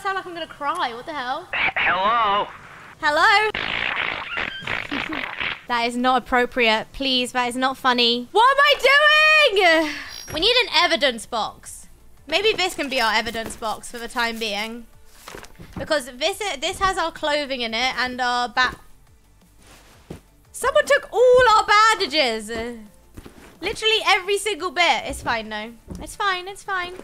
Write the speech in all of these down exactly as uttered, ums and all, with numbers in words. sound like I'm gonna cry. What the hell? Hello? Hello? That is not appropriate. Please, that is not funny. What am I doing? We need an evidence box. Maybe this can be our evidence box for the time being. Because this this has our clothing in it and our bat. Someone took all our bandages. Literally every single bit. It's fine, though. It's fine, it's fine.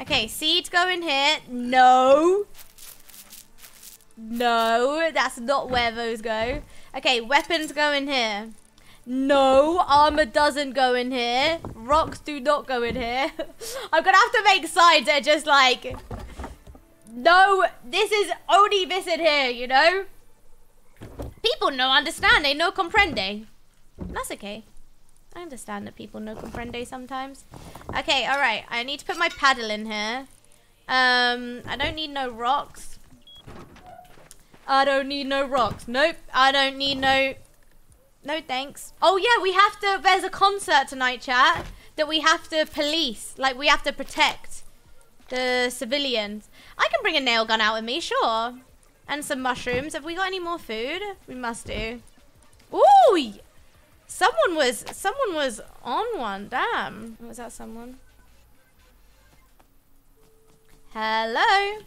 Okay, seeds go in here. No. No, that's not where those go. Okay, weapons go in here. No, armor doesn't go in here. Rocks do not go in here. I'm gonna have to make signs that are just like, no, this is only this in here, you know? People no understande, no comprende. That's okay. I understand that people no comprende sometimes. Okay, all right. I need to put my paddle in here. Um, I don't need no rocks. I don't need no rocks. Nope. I don't need no... No, thanks. Oh, yeah, we have to... There's a concert tonight, chat, that we have to police. Like, we have to protect the civilians. I can bring a nail gun out with me, sure. And some mushrooms. Have we got any more food? We must do. Ooh! Someone was... Someone was on one. Damn. Was that someone? Hello?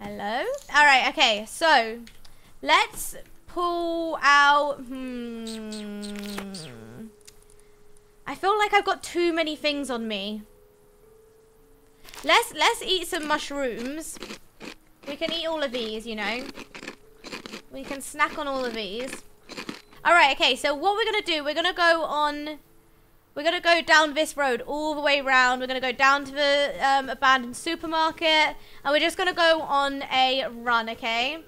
Hello? Alright, okay, so let's pull out, hmm, I feel like I've got too many things on me. Let's, let's eat some mushrooms. We can eat all of these, you know. We can snack on all of these. Alright, okay, so what we're going to do, we're going to go on, we're going to go down this road all the way around. We're going to go down to the um, abandoned supermarket. And we're just going to go on a run, okay?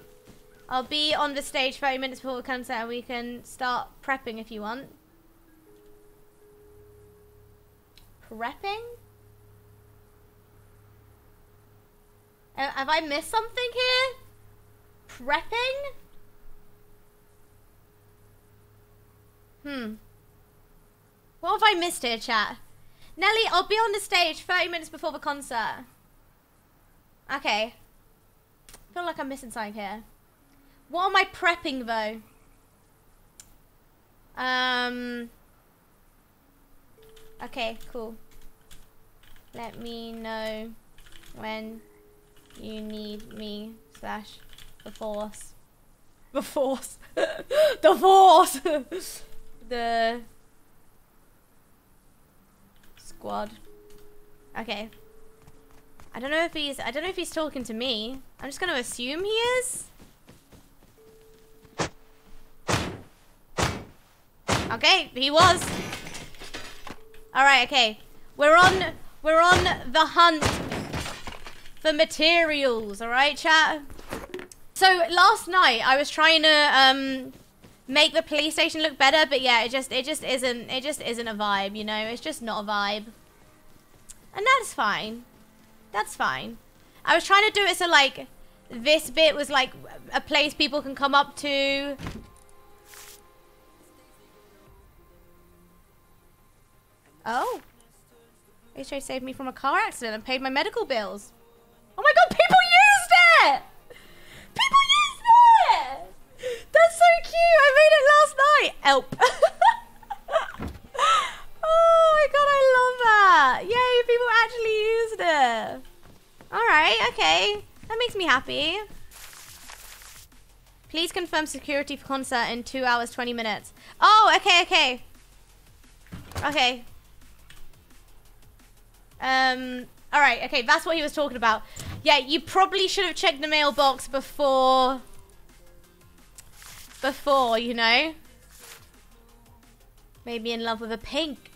I'll be on the stage thirty minutes before the concert and we can start prepping if you want. Prepping? Uh, have I missed something here? Prepping? Hmm. What have I missed here, chat? Nelly, I'll be on the stage thirty minutes before the concert. Okay. I feel like I'm missing something here. What am I prepping, though? Um. Okay, cool. Let me know when you need me slash the force. The force. The force. The... Squad. Okay. I don't know if he's I don't know if he's talking to me. I'm just gonna assume he is. Okay, he was. Alright, okay. We're on we're on the hunt for materials, alright, chat? So last night I was trying to um make the police station look better, but yeah, it just it just isn't it just isn't a vibe, you know. It's just not a vibe, and that's fine. That's fine. I was trying to do it so like this bit was like a place people can come up to. Oh, they should save me from a car accident and paid my medical bills. Oh my God, people used it. People used it. That's so cute! I made it last night! Help! Oh my God, I love that! Yay, people actually used it! Alright, okay. That makes me happy. Please confirm security for concert in two hours, twenty minutes. Oh, okay, okay. Okay. Um, alright, okay, that's what he was talking about. Yeah, you probably should have checked the mailbox before... Before, you know? Made me in love with a pink.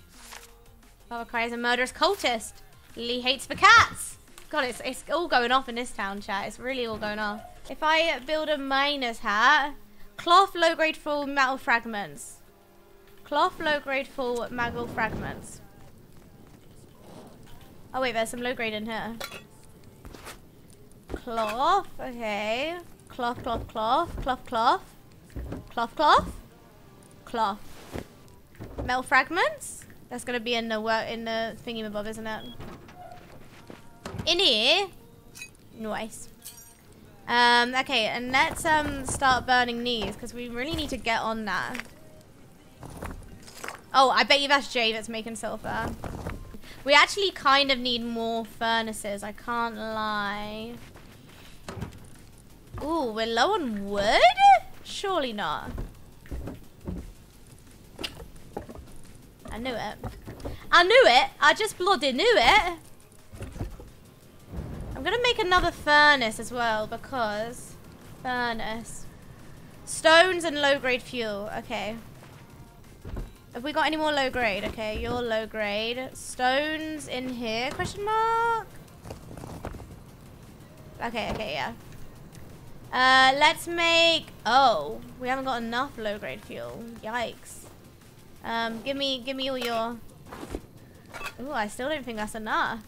Baba Cry is a murderous cultist. Lee hates the cats. God, it's, it's all going off in this town, chat. It's really all going off. If I build a miner's hat, cloth low-grade full metal fragments. Cloth low-grade full metal fragments. Oh wait, there's some low-grade in here. Cloth, okay. Cloth, cloth, cloth, cloth, cloth. Cloth, cloth, cloth, Metal fragments? That's gonna be in the work in the thingy above, isn't it? In here. Nice. Um, okay, and let's um start burning these because we really need to get on that. Oh, I bet you that's Jay that's making silver. We actually kind of need more furnaces, I can't lie. Ooh, we're low on wood? Surely not. I knew it. I knew it! I just bloody knew it! I'm gonna make another furnace as well because... Furnace. Stones and low-grade fuel, okay. Have we got any more low grade? Okay, you're low grade. Stones in here, question mark? Okay, okay, yeah. Uh, let's make, oh, we haven't got enough low grade fuel. Yikes. Um, give me, give me all your, ooh, I still don't think that's enough.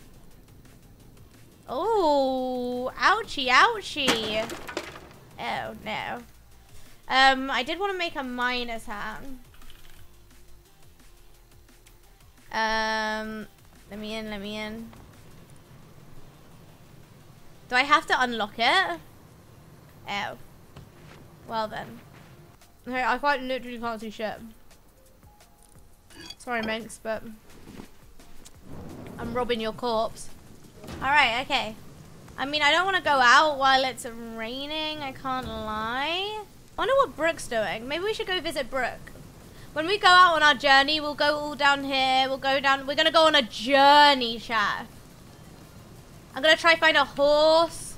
Oh, ouchie, ouchie. Oh, no. Um, I did want to make a miner's hat. Um, let me in, let me in. Do I have to unlock it? Oh. Well then. Okay, I quite literally can't see shit. Sorry, Minx, but I'm robbing your corpse. Alright, okay. I mean, I don't want to go out while it's raining, I can't lie. I wonder what Brooke's doing. Maybe we should go visit Brooke. When we go out on our journey, we'll go all down here. We'll go down. We're going to go on a journey, chat. I'm going to try find a horse.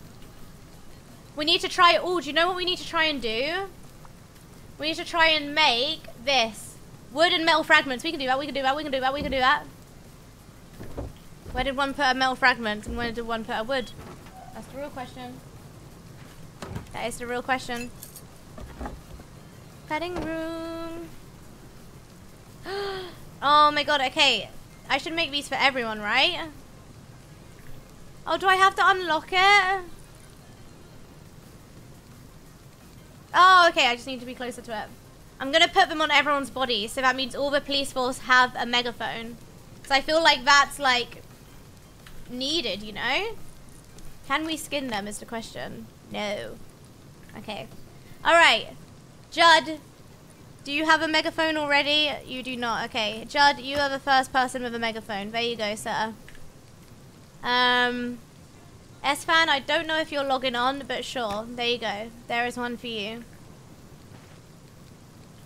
We need to try. Oh, do you know what we need to try and do? We need to try and make this. Wood and metal fragments. We can do that. We can do that. We can do that. We can do that. Where did one put a metal fragment and where did one put a wood? That's the real question. That is the real question. Petting room. Oh my god, okay. I should make these for everyone, right? Oh, do I have to unlock it? Oh, okay, I just need to be closer to it. I'm gonna put them on everyone's body, so that means all the police force have a megaphone. So I feel like that's, like, needed, you know? Can we skin them is the question. No. Okay. Alright. Judd. Do you have a megaphone already? You do not. Okay. Judd, you are the first person with a megaphone. There you go, sir. Um, S-Fan, I don't know if you're logging on, but sure. There you go. There is one for you.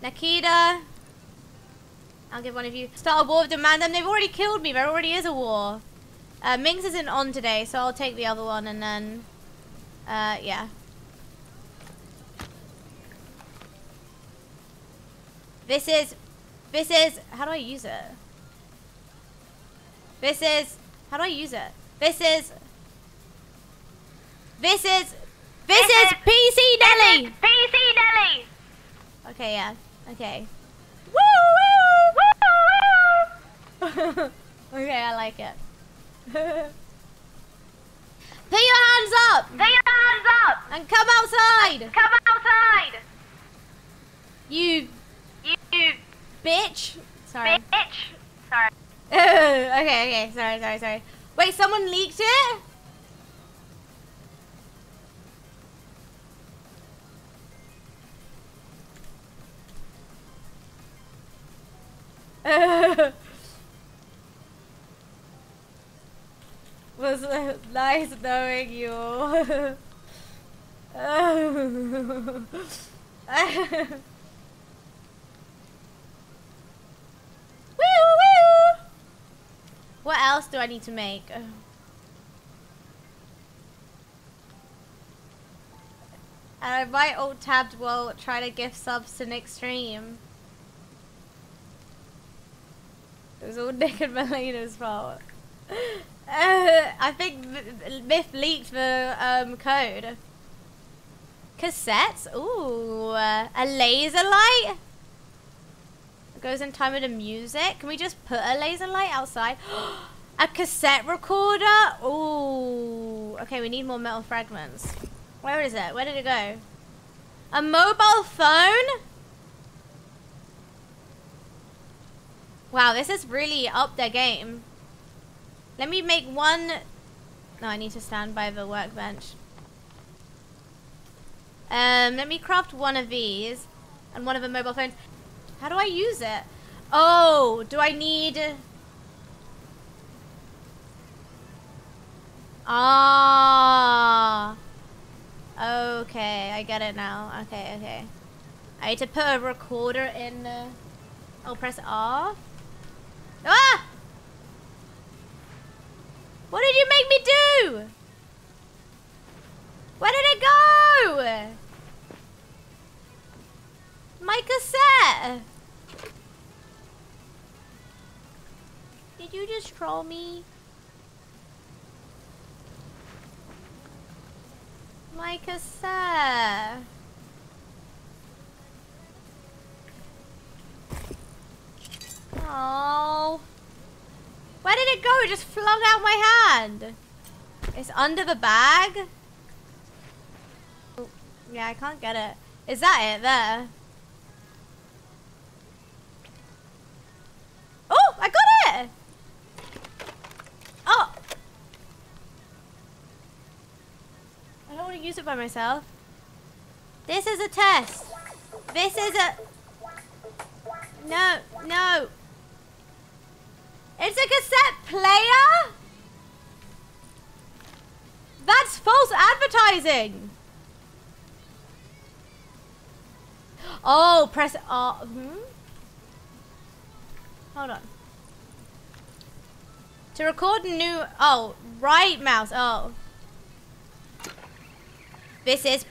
Nikita. I'll give one of you. Start a war with the man. Them. They've already killed me. There already is a war. Uh, Minx isn't on today, so I'll take the other one and then... Uh, yeah. This is, this is, how do I use it? This is, how do I use it? This is, this is, this is P C Nelly! P C Nelly! Okay, yeah, okay. Woo, woo, woo, woo! Okay, I like it. Put your hands up! Put your hands up! And come outside! Come outside! You... You bitch. Sorry. Bitch. Sorry. okay, okay. Sorry, sorry, sorry. Wait, someone leaked it? Was uh, nice knowing you. What else do I need to make? And I might alt tabbed while trying to gift subs to Nick's stream. It was all Nick and Melena's fault. uh, I think Myth leaked the um, code. Cassettes? Ooh, uh, a laser light? Goes in time with the music. Can we just put a laser light outside? A cassette recorder? Ooh. Okay, we need more metal fragments. Where is it? Where did it go? A mobile phone? Wow, this is really up their game. Let me make one... No, I need to stand by the workbench. Um, let me craft one of these and one of the mobile phones. How do I use it? Oh, do I need... Ah. Okay, I get it now. Okay, okay. I need to put a recorder in... Uh, I'll press R. Ah! What did you make me do? Where did it go? My cassette! Did you just troll me? My cassette! Oh, where did it go? It just flung out my hand. It's under the bag. Oh, yeah, I can't get it. Is that it there? Oh, I got it. Oh, I don't want to use it by myself. This is a test. This is a no, no. It's a cassette player? That's false advertising. Oh, press R. Hmm? Hold on. To record new. Oh, right mouse. Oh. This is.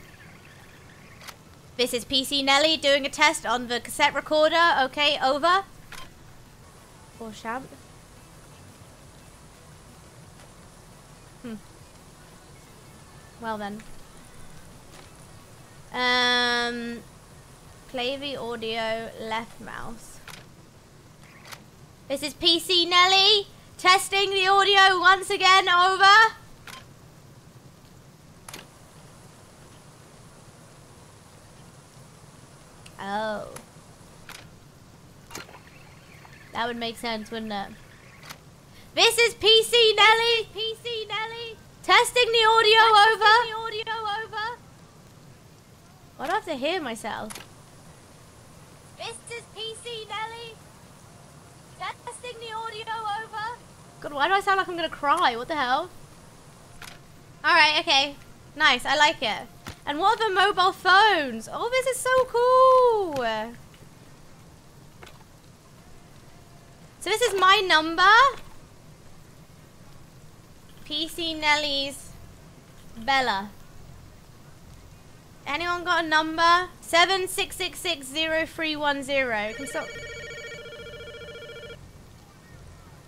This is P C Nelly doing a test on the cassette recorder. Okay, over. Or champ. Hmm. Well then. Um, play the audio left mouse. This is P C Nelly testing the audio once again, over. Oh. That would make sense, wouldn't it? This is P C Nelly! P C Nelly! Testing the audio over! Testing the audio over! Why do I have to hear myself? This is P C Nelly! Testing the audio over! God, why do I sound like I'm gonna cry? What the hell? Alright, okay. Nice, I like it. And what are the mobile phones? Oh, this is so cool! So this is my number. P C Nelly's Bella. Anyone got a number? seven six six six zero three one zero. Can so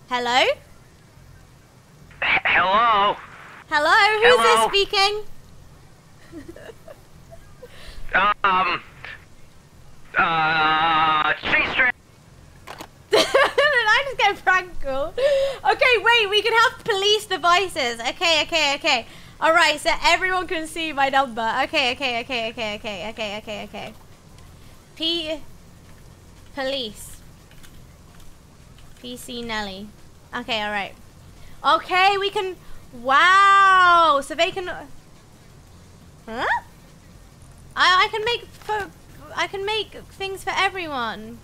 Hello? H Hello? Hello? Who's Hello? This speaking? um... Uh... She's I just get prank called. Okay, wait, we can have police devices. Okay, okay, okay. Alright, so everyone can see my number. Okay, okay, okay, okay, okay, okay, okay, okay. P... Police. P C Nelly. Okay, alright. Okay, we can... Wow! So they can... Huh? I, I can make... For, I can make things for everyone.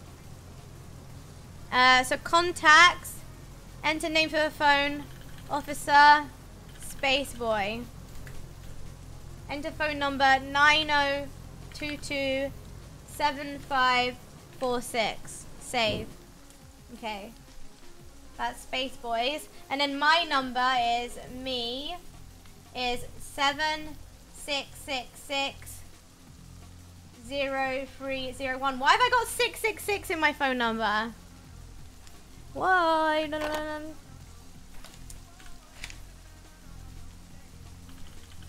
Uh, so contacts, enter name for the phone, officer, space boy. Enter phone number nine zero two two seven five four six. Save. Okay. That's space boys. And then my number is me, is seven six six six zero three zero one. Why have I got six six six in my phone number? Why? No, no, no, no.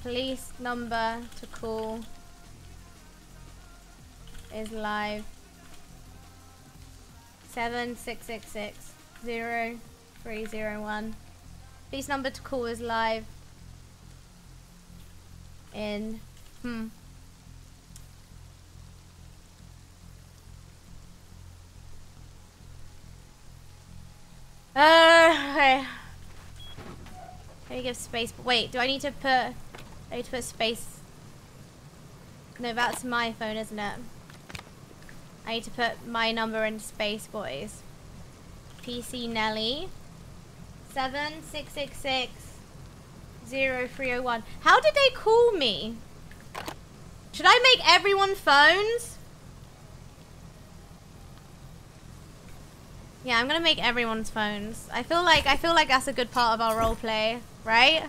Police number to call is live. seven six six six zero three zero one. Police number to call is live. In hmm. Uh, okay. Let me give space. Wait, do I need to put... I need to put space... No, that's my phone, isn't it? I need to put my number in space, boys. P C Nelly. seven six six six zero three zero one. How did they call me? Should I make everyone phones? Yeah, I'm gonna make everyone's phones. I feel like I feel like that's a good part of our roleplay, right?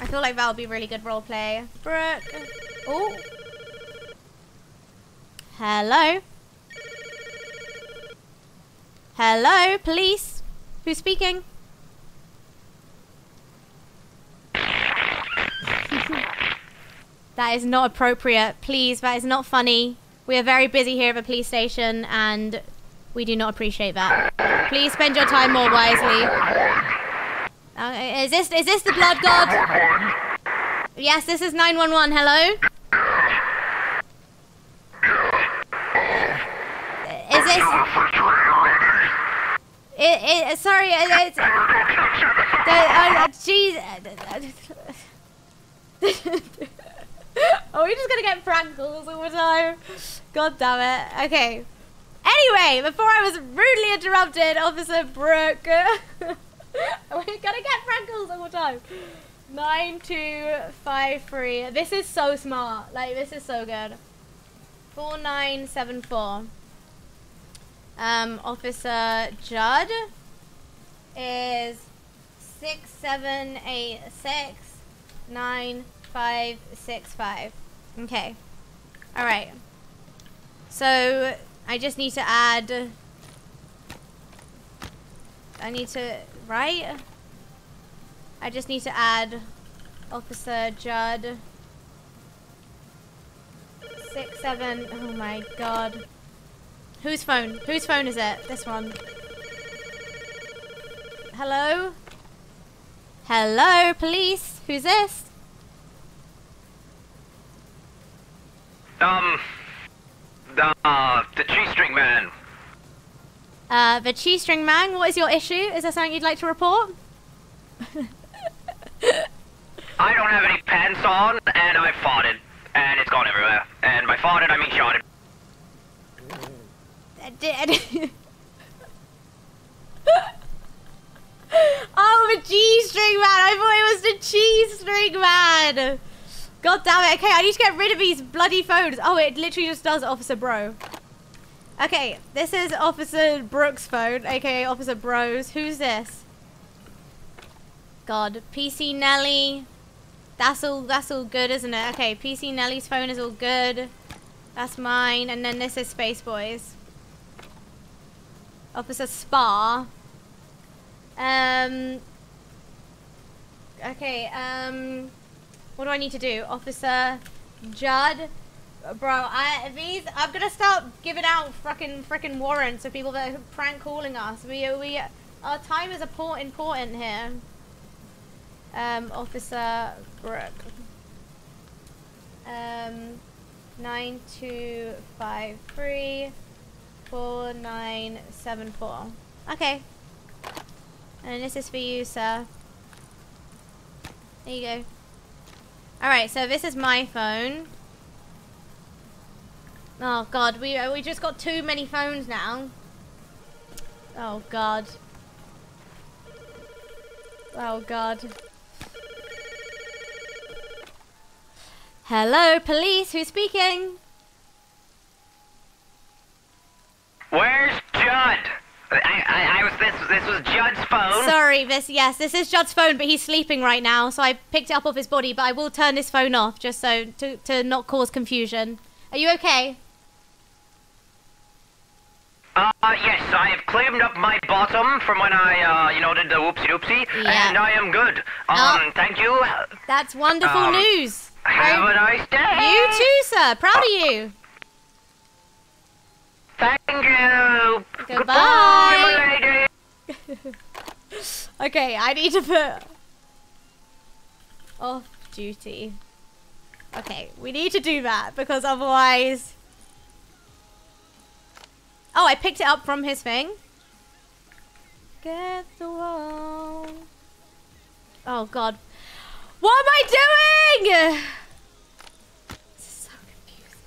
I feel like that'll be really good roleplay. Brooke. Oh. Hello. Hello, police. Who's speaking? That is not appropriate. Please, that is not funny. We are very busy here at the police station and we do not appreciate that. Please spend your time more wisely. Uh, is this is this the blood god? Yes, this is nine one one. Hello? Is this... It, it, sorry, it's... Jeez... Are we just gonna get prank calls all the time? God damn it. Okay. Anyway, before I was rudely interrupted, Officer Brooke. We're gonna get prank calls all the time. nine two five three. This is so smart. Like, this is so good. four nine seven four. Um, Officer Judd is six seven eight six nine five six five. Okay. All right. So I just need to add. I need to right. I just need to add Officer Judd. Six seven. Oh my God. Whose phone? Whose phone is it? This one. Hello. Hello, police. Who's this? Um, uh, the G-string man. Uh, the G-string man, what is your issue? Is there something you'd like to report? I don't have any pants on, and I farted, and it's gone everywhere. And by farted, I mean shotted. Oh, the G-string man! I thought it was the G-string man! God damn it. Okay, I need to get rid of these bloody phones. Oh, it literally just does Officer Bro. Okay, this is Officer Brooks' phone, aka Officer Bros. Who's this? God, P C Nelly. That's all, that's all good, isn't it? Okay, P C Nelly's phone is all good. That's mine. And then this is Space Boys. Officer Spar. Um. Okay, um... what do I need to do? Officer Judd. Bro, I these I'm gonna start giving out frickin' frickin' warrants for people that are prank calling us. We we our time is important here. Um Officer Brooke. Um nine two five three four nine seven four. Okay. And this is for you, sir. There you go. Alright, so this is my phone. Oh God, we we just got too many phones now. Oh God. Oh God. Hello, police, who's speaking? Where's Judd? I, I, I was, this, this was Judd's phone. Sorry, this, yes, this is Judd's phone, but he's sleeping right now, so I picked it up off his body, but I will turn this phone off, just so, to, to not cause confusion. Are you okay? Uh, yes, I have cleaned up my bottom from when I, uh, you know, did the whoopsie-doopsie, yeah. And I am good. Um, oh, thank you. That's wonderful um, news. Have um, a nice day. You too, sir. Proud oh. of you. Thank you. Goodbye. Goodbye. Okay, I need to put off duty. Okay, we need to do that because otherwise. Oh, I picked it up from his thing. against the wall. Oh God. What am I doing? This is so confusing.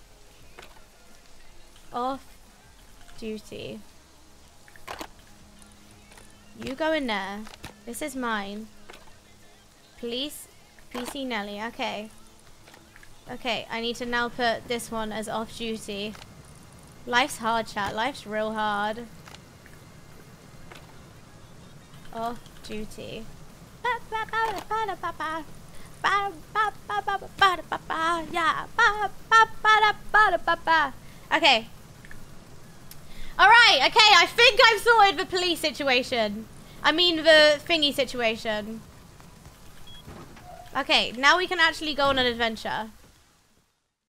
Off duty. You go in there. This is mine. Police, P C Nelly. Okay. Okay, I need to now put this one as off duty. Life's hard, chat. Life's real hard. Off duty. Okay. Alright, okay, I think I've sorted the police situation. I mean the thingy situation. Okay, now we can actually go on an adventure.